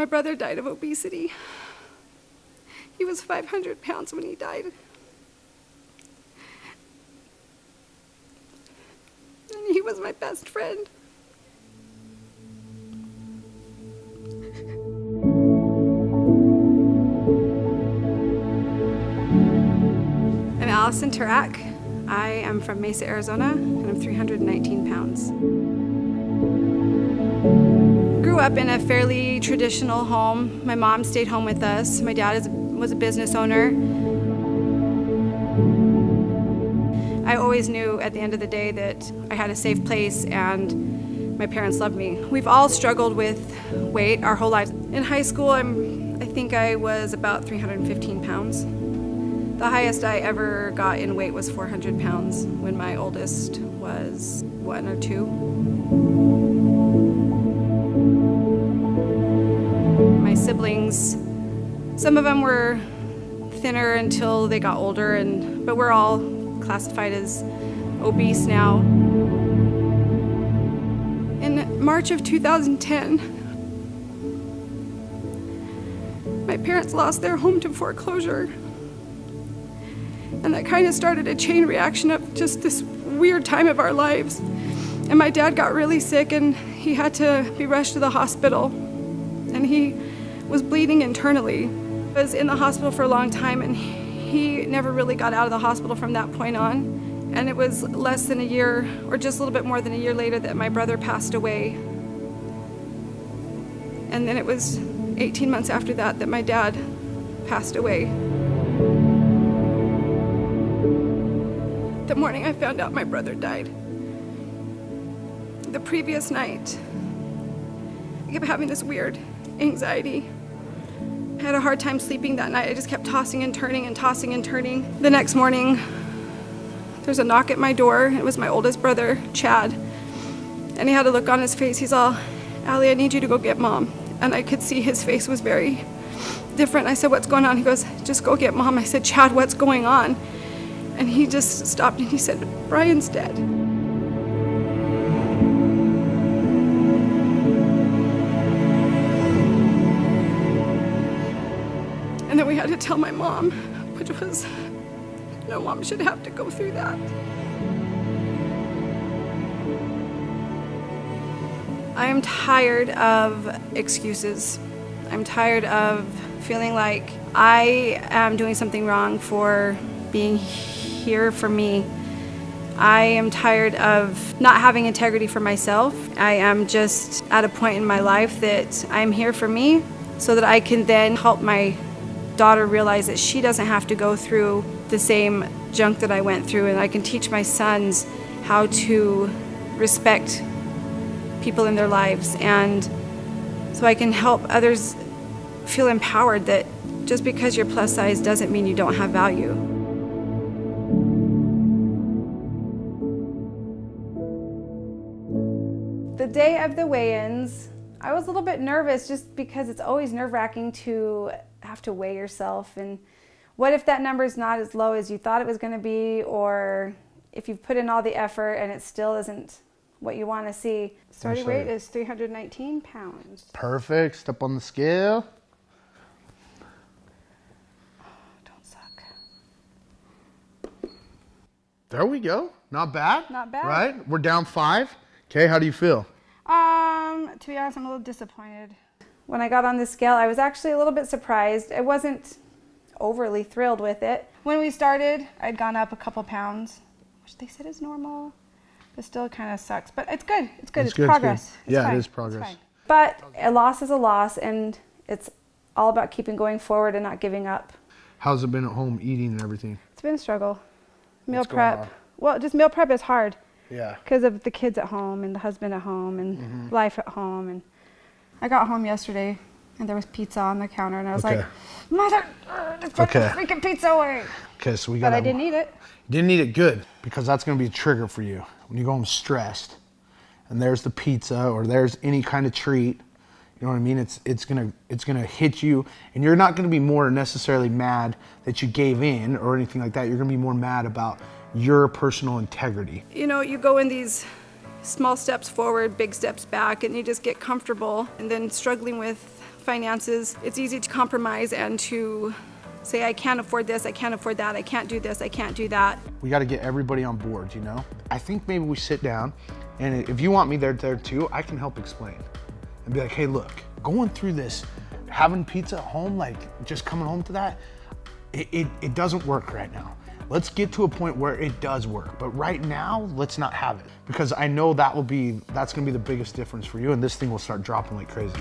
My brother died of obesity. He was 500 pounds when he died. And he was my best friend. I'm Allison Turak. I am from Mesa, Arizona, and I'm 319 pounds. Grew up in a fairly traditional home. My mom stayed home with us. My dad was a business owner. I always knew at the end of the day that I had a safe place and my parents loved me. We've all struggled with weight our whole lives. In high school, I think I was about 315 pounds. The highest I ever got in weight was 400 pounds when my oldest was 1 or 2. My siblings, some of them were thinner until they got older, but we're all classified as obese now. In March of 2010, my parents lost their home to foreclosure. And that kind of started a chain reaction of just this weird time of our lives. And my dad got really sick and he had to be rushed to the hospital. And he was bleeding internally. He was in the hospital for a long time and he never really got out of the hospital from that point on. And it was less than a year, or just a little bit more than a year later, that my brother passed away. And then it was 18 months after that that my dad passed away. The morning I found out my brother died. The previous night, I kept having this weird anxiety. I had a hard time sleeping that night. I just kept tossing and turning and tossing and turning. The next morning, there's a knock at my door. It was my oldest brother, Chad. And he had a look on his face. He's all, "Allie, I need you to go get Mom." And I could see his face was very different. I said, "What's going on?" He goes, "Just go get Mom." I said, "Chad, what's going on?" And he just stopped and he said, "Brian's dead." And then we had to tell my mom, which was, no mom should have to go through that. I am tired of excuses. I'm tired of feeling like I am doing something wrong for being here for me. I am tired of not having integrity for myself. I am just at a point in my life that I'm here for me so that I can then help my daughter realize that she doesn't have to go through the same junk that I went through, and I can teach my sons how to respect people in their lives, and so I can help others feel empowered that just because you're plus size doesn't mean you don't have value. The day of the weigh-ins, I was a little bit nervous just because it's always nerve-wracking to have to weigh yourself, and what if that number is not as low as you thought it was going to be, or if you've put in all the effort and it still isn't what you want to see. Starting weight is 319 pounds. Perfect. Step on the scale. Oh, don't suck. There we go. Not bad. Not bad. Right? We're down 5. Okay, how do you feel? To be honest, I'm a little disappointed. When I got on the scale, I was actually a little bit surprised. I wasn't overly thrilled with it. When we started, I'd gone up a couple pounds, which they said is normal, but still kind of sucks. But it's good. It's good. It's good. Progress. It's good. Yeah, it is progress. But a loss is a loss, and it's all about keeping going forward and not giving up. How's it been at home, eating and everything? It's been a struggle. Meal prep. Well, just meal prep is hard. Yeah. Because of the kids at home and the husband at home and life at home. And I got home yesterday and there was pizza on the counter and I was like, "Mother, just put the freaking pizza away." Okay, so we got. But I didn't eat it. You didn't eat it good, because that's going to be a trigger for you when you go home stressed. And there's the pizza or there's any kind of treat. You know what I mean? It's gonna hit you, and you're not gonna be more necessarily mad that you gave in or anything like that. You're gonna be more mad about your personal integrity. You know, you go in these small steps forward, big steps back, and you just get comfortable, and then struggling with finances, it's easy to compromise and to say, I can't afford this, I can't afford that, I can't do this, I can't do that. We gotta get everybody on board, you know? I think maybe we sit down, and if you want me there too, I can help explain. And be like, hey, look, going through this, having pizza at home, like just coming home to that, it doesn't work right now. Let's get to a point where it does work, but right now, let's not have it. Because I know that's gonna be the biggest difference for you, and this thing will start dropping like crazy.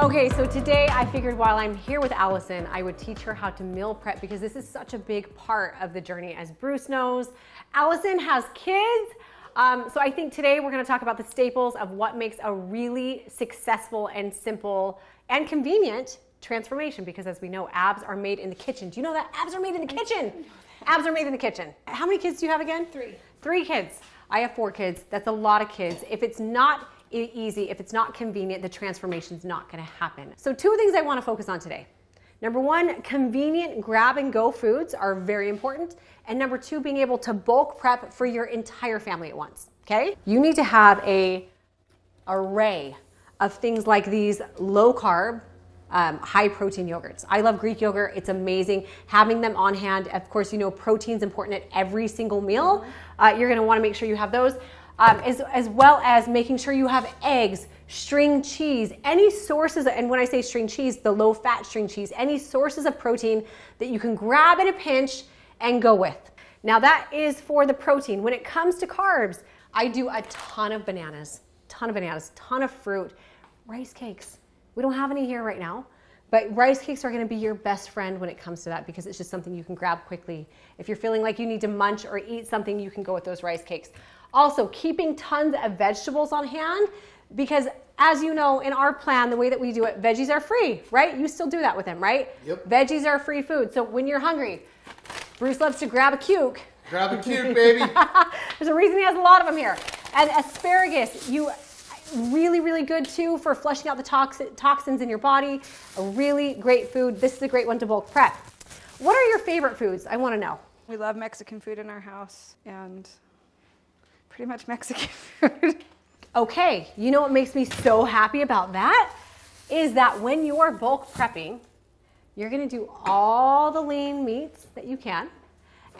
Okay, so today I figured while I'm here with Allison, I would teach her how to meal prep because this is such a big part of the journey, as Bruce knows. Allison has kids, so I think today we're gonna talk about the staples of what makes a really successful and simple and convenient transformation, because as we know, abs are made in the kitchen. Do you know that? Abs are made in the kitchen. Abs are made in the kitchen. How many kids do you have again? Three kids. I have 4 kids. That's a lot of kids. If it's not easy, if it's not convenient, the transformation's not gonna happen. So 2 things I wanna focus on today. Number 1, convenient grab and go foods are very important. And number 2, being able to bulk prep for your entire family at once, okay? You need to have a array of things like these low carb, high protein yogurts. I love Greek yogurt, it's amazing. Having them on hand, of course, you know protein's important at every single meal. You're gonna wanna make sure you have those. As well as making sure you have eggs, string cheese, any sources, and when I say string cheese, the low-fat string cheese, any sources of protein that you can grab at a pinch and go with. Now that is for the protein. When it comes to carbs, I do a ton of bananas, ton of fruit, rice cakes. We don't have any here right now, but rice cakes are gonna be your best friend when it comes to that because it's just something you can grab quickly. If you're feeling like you need to munch or eat something, you can go with those rice cakes. Also, keeping tons of vegetables on hand because, as you know, in our plan, the way that we do it, veggies are free, right? You still do that with them, right? Yep. Veggies are free food. So when you're hungry, Bruce loves to grab a cuke. Grab a cuke, baby. There's a reason he has a lot of them here. And asparagus, really, really good too for flushing out the toxins in your body. A really great food. This is a great one to bulk prep. What are your favorite foods? I want to know. We love Mexican food in our house and pretty much Mexican food. Okay, you know what makes me so happy about that? Is that when you are bulk prepping, you're gonna do all the lean meats that you can,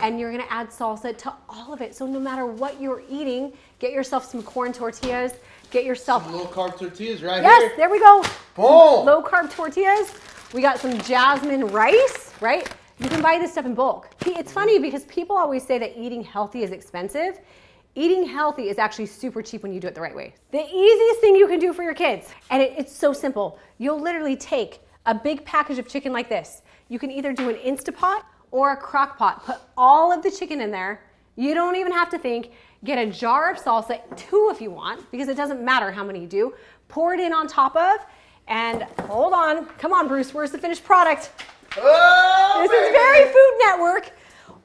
and you're gonna add salsa to all of it. So no matter what you're eating, get yourself some corn tortillas, get yourself- some low carb tortillas right here. Yes, there we go. Boom. Low carb tortillas. We got some jasmine rice, right? You can buy this stuff in bulk. It's funny because people always say that eating healthy is expensive. Eating healthy is actually super cheap when you do it the right way. The easiest thing you can do for your kids, and it's so simple. You'll literally take a big package of chicken like this. You can either do an Instapot or a crock pot. Put all of the chicken in there. You don't even have to think. Get a jar of salsa, 2 if you want, because it doesn't matter how many you do. Pour it in on top of, and hold on. Come on, Bruce, where's the finished product? Oh, this is very Food Network.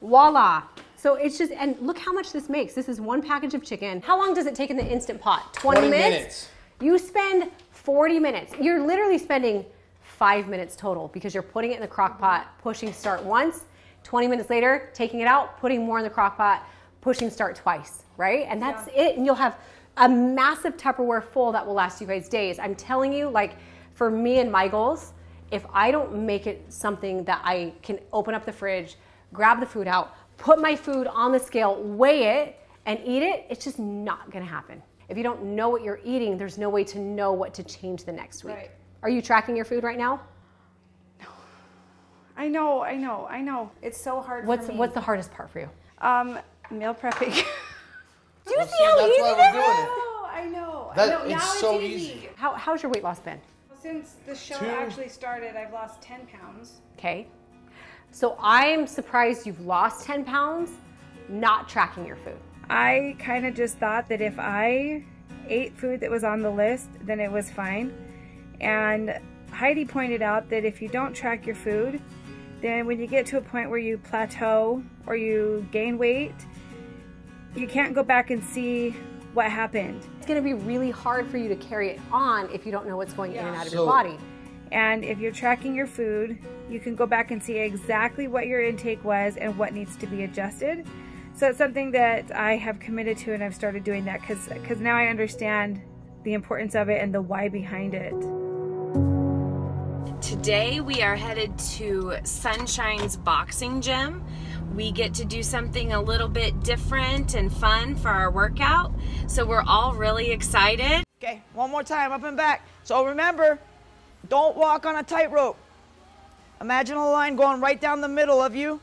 Voila. So it's just, and look how much this makes. This is 1 package of chicken. How long does it take in the Instant Pot? 20 minutes? You spend 40 minutes. You're literally spending 5 minutes total because you're putting it in the crock pot, pushing start once, 20 minutes later, taking it out, putting more in the crock pot, pushing start twice, right? And that's it. And you'll have a massive Tupperware full that will last you guys days. I'm telling you, like for me and my goals, if I don't make it something that I can open up the fridge, grab the food out, put my food on the scale, weigh it, and eat it, it's just not gonna happen. If you don't know what you're eating, there's no way to know what to change the next week. Right. Are you tracking your food right now? No. I know. It's so hard for me. What's the hardest part for you? Meal prepping. Do you see how easy that is? I know. It's so easy. How's your weight loss been? Since the show actually started, I've lost 10 pounds. Okay. So I'm surprised you've lost 10 pounds not tracking your food. I kind of just thought that if I ate food that was on the list, then it was fine. And Heidi pointed out that if you don't track your food, then when you get to a point where you plateau or you gain weight, you can't go back and see what happened. It's gonna be really hard for you to carry it on if you don't know what's going in and out of your body. And if you're tracking your food, you can go back and see exactly what your intake was and what needs to be adjusted. So it's something that I have committed to, and I've started doing that because now I understand the importance of it and the why behind it. Today we are headed to Sunshine's Boxing Gym. We get to do something a little bit different and fun for our workout, so we're all really excited. Okay, one more time, up and back. So remember, don't walk on a tightrope. Imagine a line going right down the middle of you.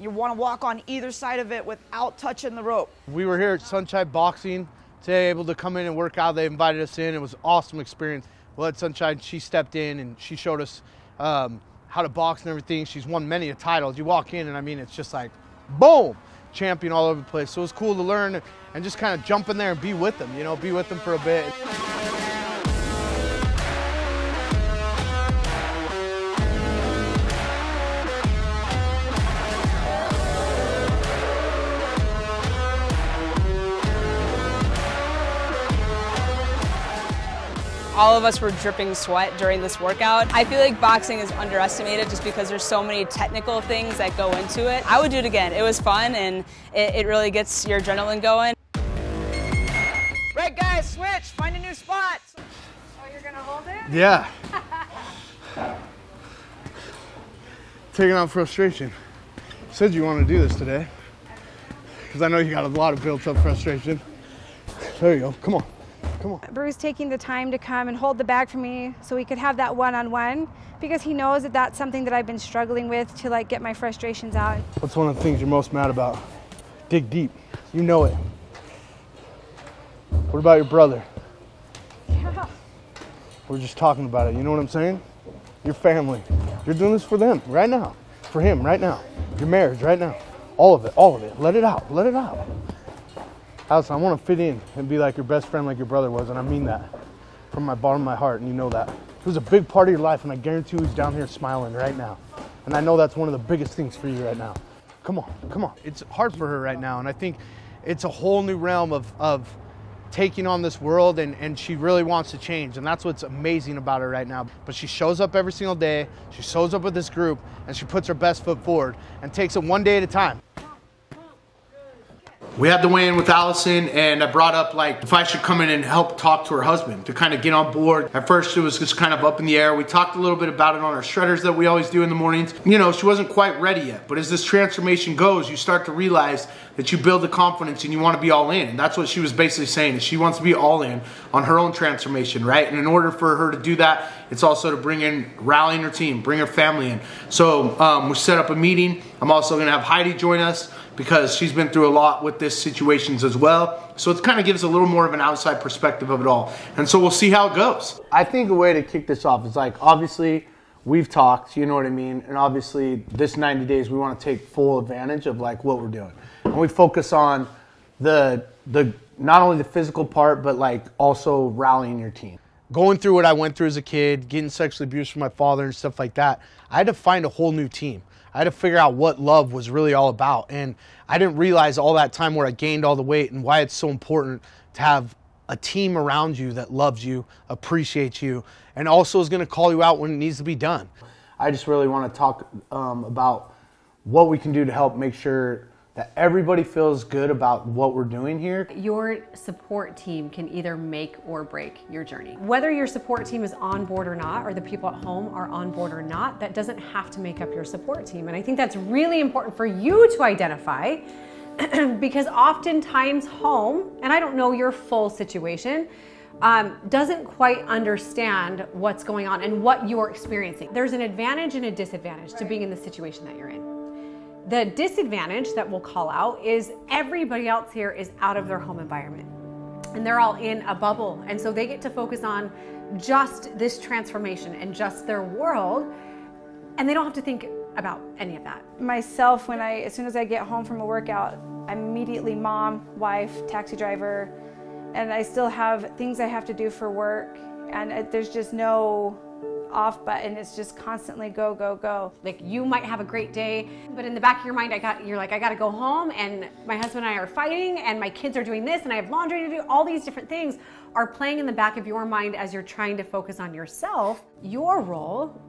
You want to walk on either side of it without touching the rope. We were here at Sunshine Boxing today, able to come in and work out. They invited us in. It was an awesome experience. Well, at Sunshine, she stepped in and she showed us how to box and everything. She's won many a titles. You walk in and I mean, it's just like, boom, champion all over the place. So it was cool to learn and just kind of jump in there and be with them, you know, be with them for a bit. All of us were dripping sweat during this workout. I feel like boxing is underestimated just because there's so many technical things that go into it. I would do it again. It was fun and it really gets your adrenaline going. Right guys, switch, find a new spot. Oh, you're gonna hold it? Yeah. Taking out frustration. Said you want to do this today. Because I know you got a lot of built up frustration. There you go, come on. Bruce taking the time to come and hold the bag for me so we could have that one-on-one, because he knows that that's something that I've been struggling with to like get my frustrations out. What's one of the things you're most mad about? Dig deep. You know it. What about your brother? Yeah. We're just talking about it. You know what I'm saying? Your family. You're doing this for them right now. For him right now. Your marriage right now. All of it. All of it. Let it out. Let it out. Allison, I want to fit in and be like your best friend, like your brother was, and I mean that from my bottom of my heart, and you know that. It was a big part of your life, and I guarantee he's down here smiling right now. And I know that's one of the biggest things for you right now. Come on, come on. It's hard for her right now, and I think it's a whole new realm of taking on this world, and she really wants to change, and that's what's amazing about her right now. But she shows up every single day, she shows up with this group, and she puts her best foot forward and takes it one day at a time. We had the weigh-in with Allison, and I brought up like if I should come in and help talk to her husband to kind of get on board. At first it was just kind of up in the air. We talked a little bit about it on our shredders that we always do in the mornings. You know, she wasn't quite ready yet, but as this transformation goes, you start to realize that you build the confidence and you want to be all in. And that's what she was basically saying, is she wants to be all in on her own transformation, right? And in order for her to do that, it's also to bring in, rallying her team, bring her family in. So we set up a meeting. I'm also going to have Heidi join us, because she's been through a lot with this situations as well. So it kind of gives a little more of an outside perspective of it all. And so we'll see how it goes. I think a way to kick this off is like, obviously we've talked, you know what I mean? And obviously this 90 days, we want to take full advantage of like what we're doing. And we focus on the not only the physical part, but like also rallying your team. Going through what I went through as a kid, getting sexually abused from my father and stuff like that, I had to find a whole new team. I had to figure out what love was really all about. And I didn't realize all that time where I gained all the weight and why it's so important to have a team around you that loves you, appreciates you, and also is gonna call you out when it needs to be done. I just really wanna talk about what we can do to help make sure that everybody feels good about what we're doing here. Your support team can either make or break your journey. Whether your support team is on board or not, or the people at home are on board or not, that doesn't have to make up your support team. And I think that's really important for you to identify, because oftentimes home, and I don't know your full situation, doesn't quite understand what's going on and what you're experiencing. There's an advantage and a disadvantage to being in the situation that you're in. The disadvantage that we'll call out is everybody else here is out of their home environment and they're all in a bubble. And so they get to focus on just this transformation and just their world, and they don't have to think about any of that. Myself, when as soon as I get home from a workout, I'm immediately mom, wife, taxi driver, and I still have things I have to do for work, and there's just no off button. It's just constantly go, go, go. Like, you might have a great day, but in the back of your mind, you're like, I gotta go home, and my husband and I are fighting, and my kids are doing this, and I have laundry to do. All these different things are playing in the back of your mind as you're trying to focus on yourself. Your role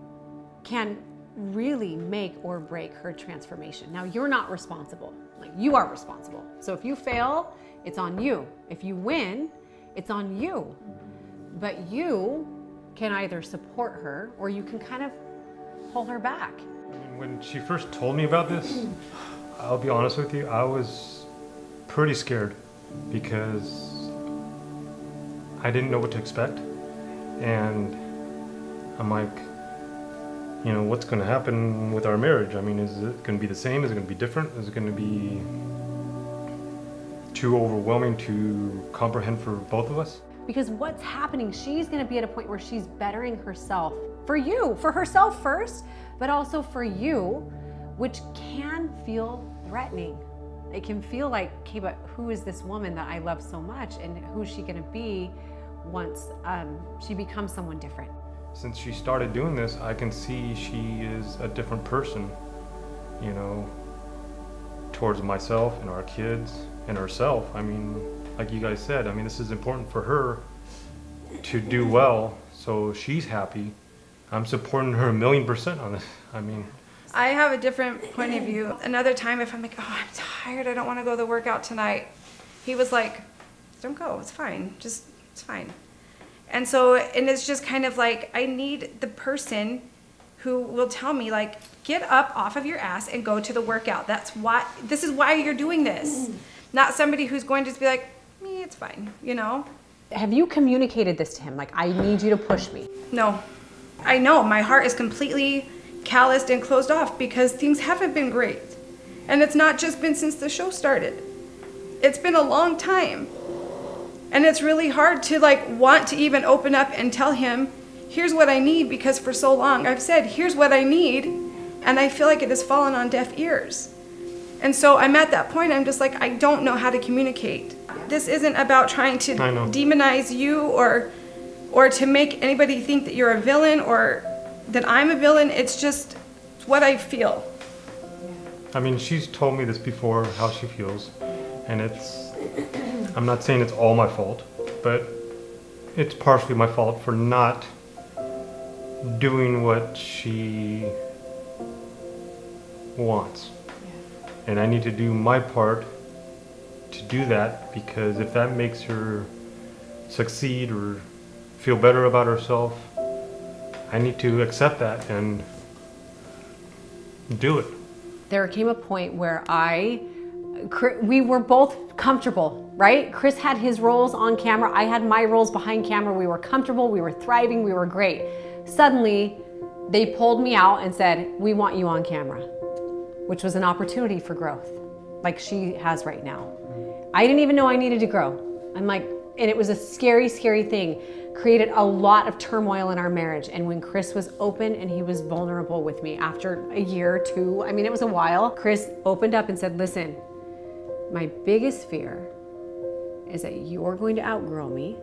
can really make or break her transformation. Now, you're not responsible. Like, you are responsible. So if you fail, it's on you. If you win, It's on you. But you can either support her or you can kind of hold her back. When she first told me about this, I'll be honest with you, I was pretty scared because I didn't know what to expect. And I'm like, you know, what's going to happen with our marriage? I mean, is it going to be the same? Is it going to be different? Is it going to be too overwhelming to comprehend for both of us? Because what's happening, she's going to be at a point where she's bettering herself for you, for herself first, but also for you, which can feel threatening. It can feel like, okay, but who is this woman that I love so much, and who's she going to be once she becomes someone different? Since she started doing this, I can see she is a different person, you know, towards myself and our kids and herself. I mean, like you guys said, I mean, this is important for her to do well so she's happy. I'm supporting her 1,000,000% on this. I mean, I have a different point of view. Another time, if I'm like, oh, I'm tired, I don't want to go to the workout tonight, he was like, don't go, it's fine, just, it's fine. And so, and it's just kind of like, I need the person who will tell me, like, get up off of your ass and go to the workout. That's why, this is why you're doing this. Not somebody who's going to just be like, me, it's fine, you know? Have you communicated this to him? Like, I need you to push me. No, I know my heart is completely calloused and closed off because things haven't been great. And it's not just been since the show started. It's been a long time. And it's really hard to like want to even open up and tell him, here's what I need, because for so long I've said, here's what I need, and I feel like it has fallen on deaf ears. And so I'm at that point, I'm just like, I don't know how to communicate. This isn't about trying to demonize you or to make anybody think that you're a villain or that I'm a villain. It's just what I feel. I mean, she's told me this before, how she feels, and it's, I'm not saying it's all my fault, but it's partially my fault for not doing what she wants. Yeah. And I need to do my part to do that, because if that makes her succeed or feel better about herself, I need to accept that and do it. There came a point where we were both comfortable. Right? Chris had his roles on camera. I had my roles behind camera. We were comfortable. We were thriving. We were great. Suddenly, they pulled me out and said, we want you on camera, which was an opportunity for growth, like she has right now. I didn't even know I needed to grow. I'm like, and it was a scary, scary thing. Created a lot of turmoil in our marriage. And when Chris was open and he was vulnerable with me after a year or two, I mean, it was a while, Chris opened up and said, listen, my biggest fear is that you're going to outgrow me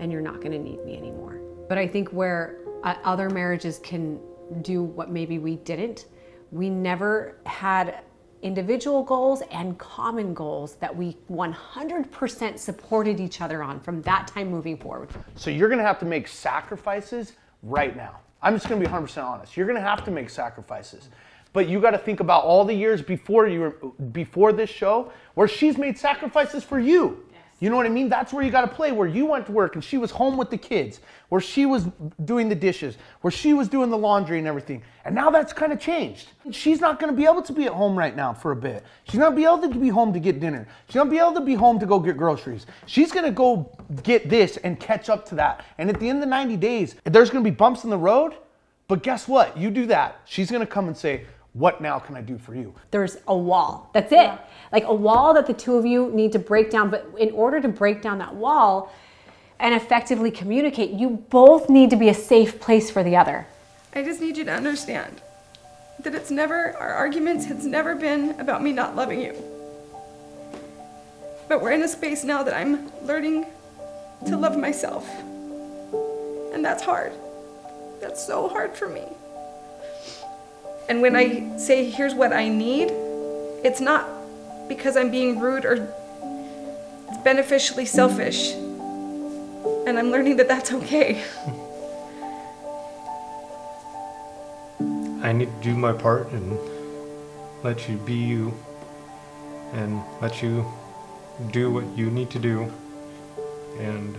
and you're not going to need me anymore. But I think where other marriages can do what maybe we didn't, we never had individual goals and common goals that we 100% supported each other on from that time moving forward. So you're going to have to make sacrifices right now. I'm just going to be 100% honest. You're going to have to make sacrifices. But you got to think about all the years before this show where she's made sacrifices for you. You know what I mean? That's where you got to play, where you went to work and she was home with the kids, where she was doing the dishes, where she was doing the laundry and everything. And now that's kind of changed. She's not going to be able to be at home right now for a bit. She's not going to be able to be home to get dinner. She's not going to be able to be home to go get groceries. She's going to go get this and catch up to that. And at the end of the 90 days, there's going to be bumps in the road. But guess what? You do that, she's going to come and say, what now can I do for you? There's a wall. That's it. Yeah. Like a wall that the two of you need to break down. But in order to break down that wall and effectively communicate, you both need to be a safe place for the other. I just need you to understand that it's never, our arguments, it's never been about me not loving you. But we're in a space now that I'm learning to love myself. And that's hard. That's so hard for me. And when I say, here's what I need, it's not because I'm being rude or it's beneficially selfish. And I'm learning that that's okay. I need to do my part and let you be you and let you do what you need to do And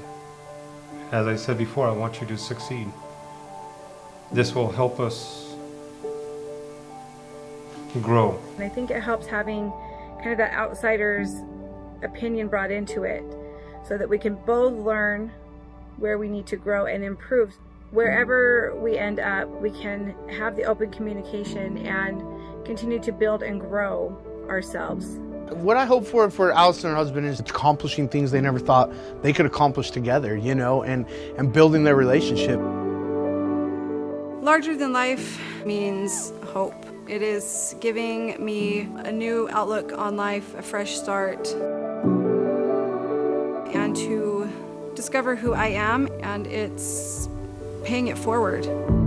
as I said before, I want you to succeed. This will help us grow. And I think it helps having kind of that outsider's opinion brought into it so that we can both learn where we need to grow and improve. Wherever we end up, we can have the open communication and continue to build and grow ourselves. What I hope for Allison and her husband is accomplishing things they never thought they could accomplish together, you know, and building their relationship. Larger Than Life means hope. It is giving me a new outlook on life, a fresh start, and to discover who I am, and it's paying it forward.